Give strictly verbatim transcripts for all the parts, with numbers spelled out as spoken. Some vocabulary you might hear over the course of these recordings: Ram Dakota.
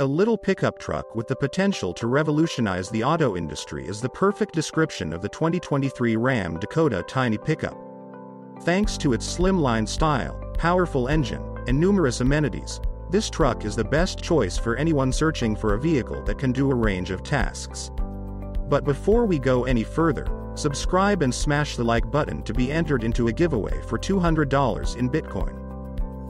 A little pickup truck with the potential to revolutionize the auto industry is the perfect description of the twenty twenty-three Ram Dakota Tiny Pickup. Thanks to its slimline style, powerful engine, and numerous amenities, this truck is the best choice for anyone searching for a vehicle that can do a range of tasks. But before we go any further, subscribe and smash the like button to be entered into a giveaway for two hundred dollars in Bitcoin.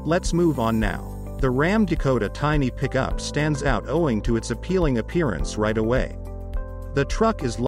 Let's move on now. The Ram Dakota Tiny Pickup stands out owing to its appealing appearance right away. The truck is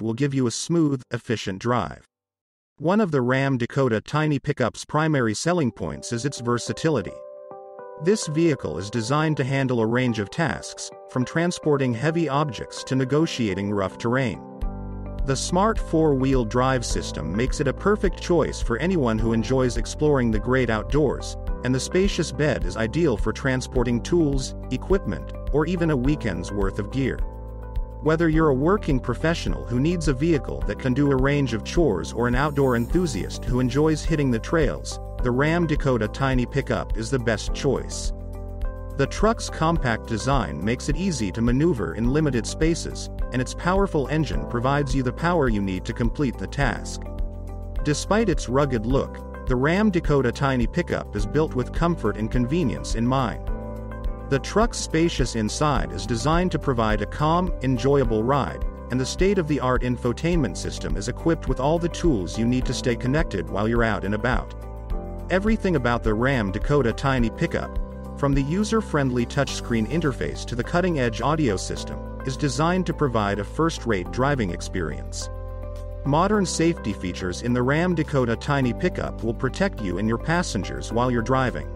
will give you a smooth, efficient drive. One of the Ram Dakota Tiny Pickup's primary selling points is its versatility. This vehicle is designed to handle a range of tasks, from transporting heavy objects to negotiating rough terrain. The smart four-wheel drive system makes it a perfect choice for anyone who enjoys exploring the great outdoors, and the spacious bed is ideal for transporting tools, equipment, or even a weekend's worth of gear. Whether you're a working professional who needs a vehicle that can do a range of chores or an outdoor enthusiast who enjoys hitting the trails, the Ram Dakota Tiny Pickup is the best choice. The truck's compact design makes it easy to maneuver in limited spaces, and its powerful engine provides you the power you need to complete the task. Despite its rugged look, the Ram Dakota Tiny Pickup is built with comfort and convenience in mind. The truck's spacious inside is designed to provide a calm, enjoyable ride, and the state-of-the-art infotainment system is equipped with all the tools you need to stay connected while you're out and about. Everything about the Ram Dakota Tiny Pickup, from the user-friendly touchscreen interface to the cutting-edge audio system, is designed to provide a first-rate driving experience. Modern safety features in the Ram Dakota Tiny Pickup will protect you and your passengers while you're driving.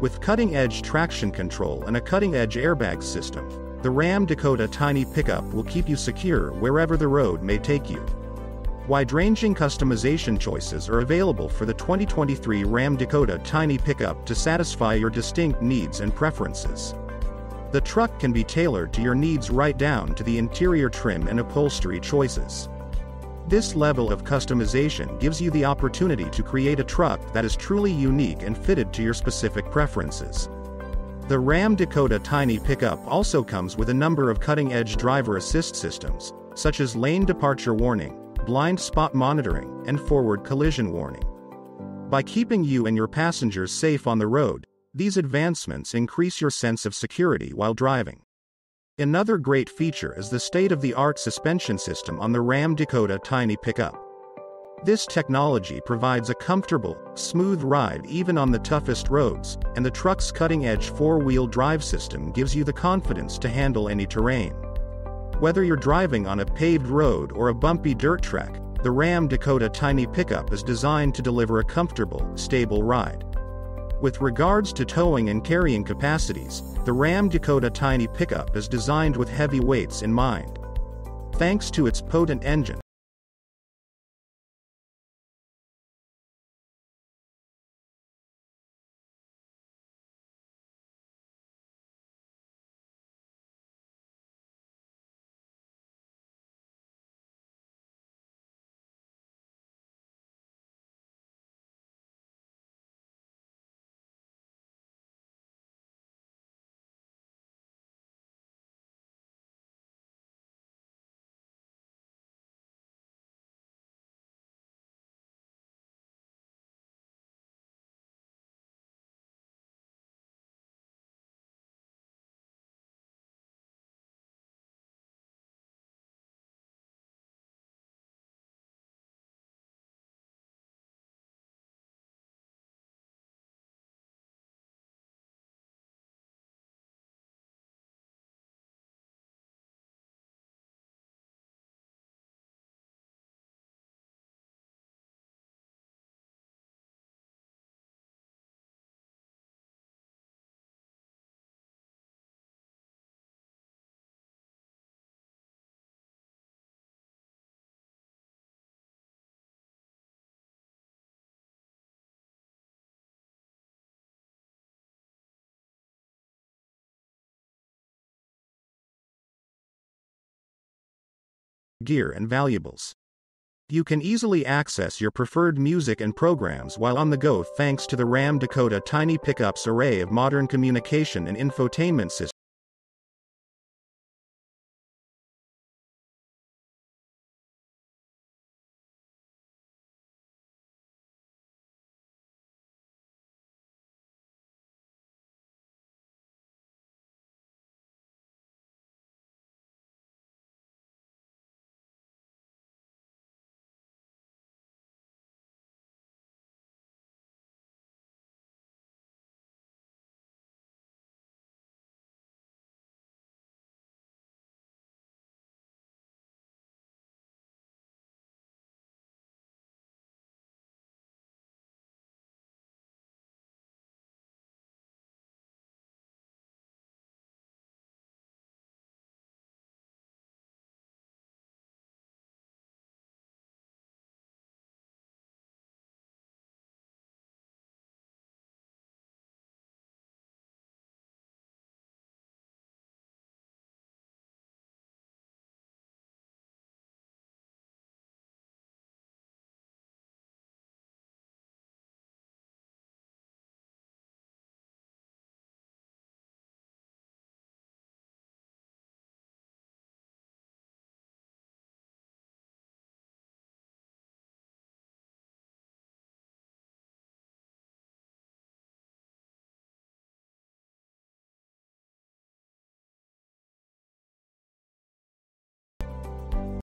With cutting-edge traction control and a cutting-edge airbag system, the Ram Dakota Tiny Pickup will keep you secure wherever the road may take you. Wide-ranging customization choices are available for the twenty twenty-three Ram Dakota Tiny Pickup to satisfy your distinct needs and preferences. The truck can be tailored to your needs right down to the interior trim and upholstery choices. This level of customization gives you the opportunity to create a truck that is truly unique and fitted to your specific preferences. The Ram Dakota Tiny Pickup also comes with a number of cutting-edge driver assist systems, such as lane departure warning, blind spot monitoring, and forward collision warning. By keeping you and your passengers safe on the road, these advancements increase your sense of security while driving. Another great feature is the state-of-the-art suspension system on the Ram Dakota Tiny Pickup. This technology provides a comfortable, smooth ride even on the toughest roads, and the truck's cutting-edge four-wheel drive system gives you the confidence to handle any terrain. Whether you're driving on a paved road or a bumpy dirt track, the Ram Dakota Tiny Pickup is designed to deliver a comfortable, stable ride. With regards to towing and carrying capacities, the Ram Dakota Tiny Pickup is designed with heavy weights in mind. Thanks to its potent engine, gear and valuables. You can easily access your preferred music and programs while on the go thanks to the Ram Dakota Tiny Pickups array of modern communication and infotainment systems.